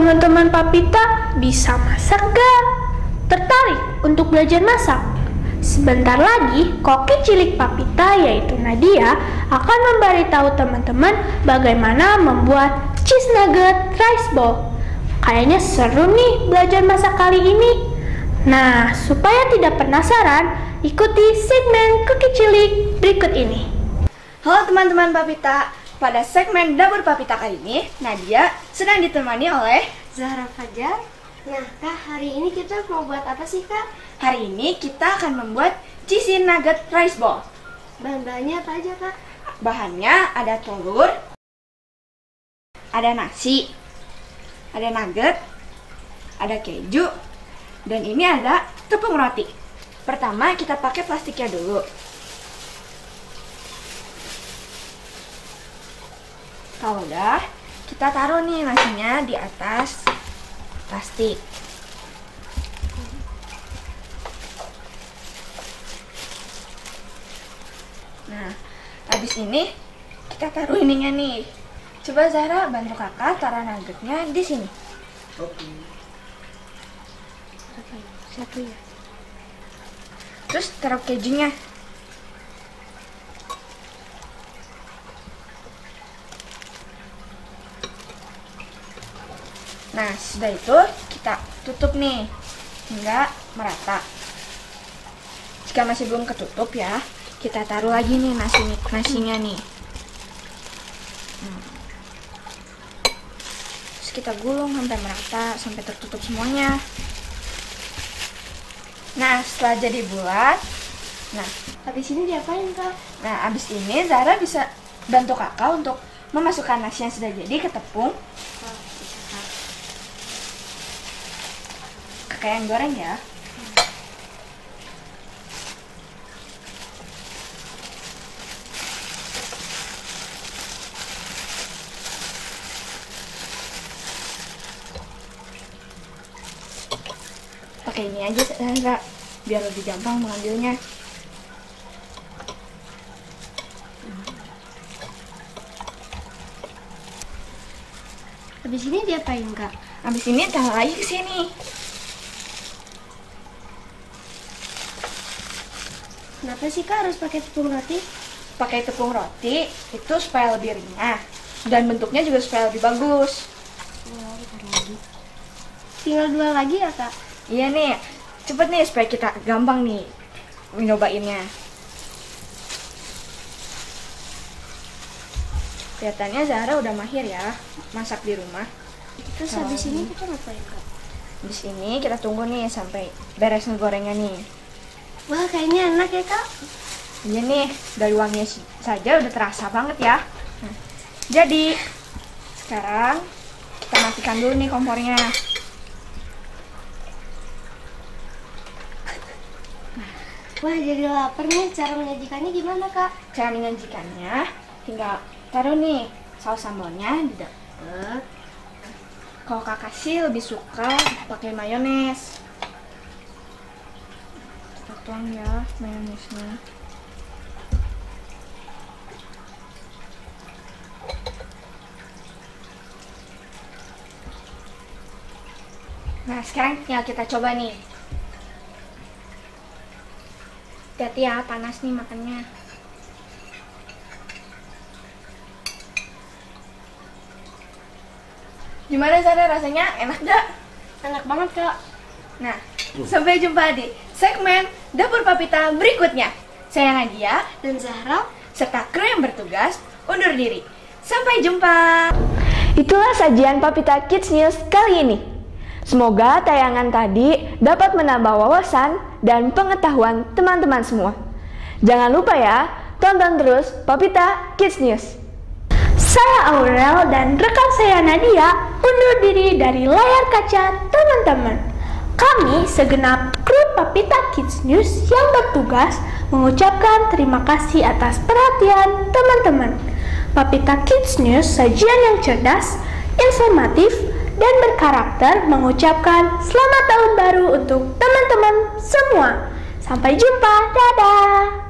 teman-teman Papita bisa masak gak? Tertarik untuk belajar masak? Sebentar lagi, koki cilik Papita yaitu Nadia akan memberitahu teman-teman bagaimana membuat cheese nugget rice ball. Kayaknya seru nih belajar masak kali ini. Nah, supaya tidak penasaran, ikuti segmen Koki Cilik berikut ini. Halo teman-teman Papita, pada segmen Dapur Papita kali ini, Nadia sedang ditemani oleh Zahra Fajar. Nah, Kak, hari ini kita mau buat apa sih, Kak? Hari ini kita akan membuat cheese nugget rice ball. Bahan-bahannya apa aja, Kak? Bahannya ada telur, ada nasi, ada nugget, ada keju, dan ini ada tepung roti. Pertama kita pakai plastiknya dulu. Kalau udah, kita taruh nih nasinya di atas plastik. Nah, habis ini kita taruh ininya nih. Coba Zahra bantu kakak taruh nuggetnya di sini. Oke. Satu ya. Terus taruh kejunya. Nah, sudah itu kita tutup nih hingga merata. Jika masih belum ketutup ya, kita taruh lagi nih nasinya nih. Terus kita gulung sampai merata, sampai tertutup semuanya. Nah, setelah jadi bulat, nah, habis ini diapain, Kak? Nah, habis ini Zahra bisa bantu kakak untuk memasukkan nasi yang sudah jadi ke tepung. Kakak yang goreng ya. Pakai ini aja Zahra, biar lebih gampang mengambilnya. Habis ini diapain, Kak? Habis ini taruh lagi ke sini. Kenapa sih, Kak, harus pakai tepung roti? Pakai tepung roti itu supaya lebih renyah dan bentuknya juga supaya lebih bagus. Tinggal dua lagi ya, Kak? Iya nih, cepet nih supaya kita gampang nih nyobainnya. Kelihatannya Zahra udah mahir ya masak di rumah. Terus habis ini kita ngapain, Kak? Habis ini kita tunggu nih sampai beres ngegorengan nih. Wah, kayaknya enak ya, Kak? Iya nih, dari wanginya saja udah terasa banget ya. Nah, jadi sekarang kita matikan dulu nih kompornya. Wah, jadi lapar nih. Cara menyajikannya gimana, Kak? Cara menyajikannya tinggal taruh nih saus sambalnya di deket. Kalau kakak sih lebih suka pakai mayones. Kita tuang ya mayonesnya. Nah, sekarang tinggal kita coba nih. Hati-hati ya, panas nih makannya. Gimana Zahra rasanya? Enak gak? Enak banget, Kak. Nah, sampai jumpa di segmen Dapur Papita berikutnya. Saya Nadia dan Zahra serta kru yang bertugas undur diri. Sampai jumpa. Itulah sajian Papita Kids News kali ini. Semoga tayangan tadi dapat menambah wawasan dan pengetahuan teman-teman semua. Jangan lupa ya, tonton terus Papita Kids News. Saya Aurel dan rekan saya Nadia undur diri dari layar kaca teman-teman. Kami segenap kru Papita Kids News yang bertugas mengucapkan terima kasih atas perhatian teman-teman. Papita Kids News, sajian yang cerdas, informatif, dan berkarakter mengucapkan selamat tahun baru untuk teman-teman semua. Sampai jumpa, dadah!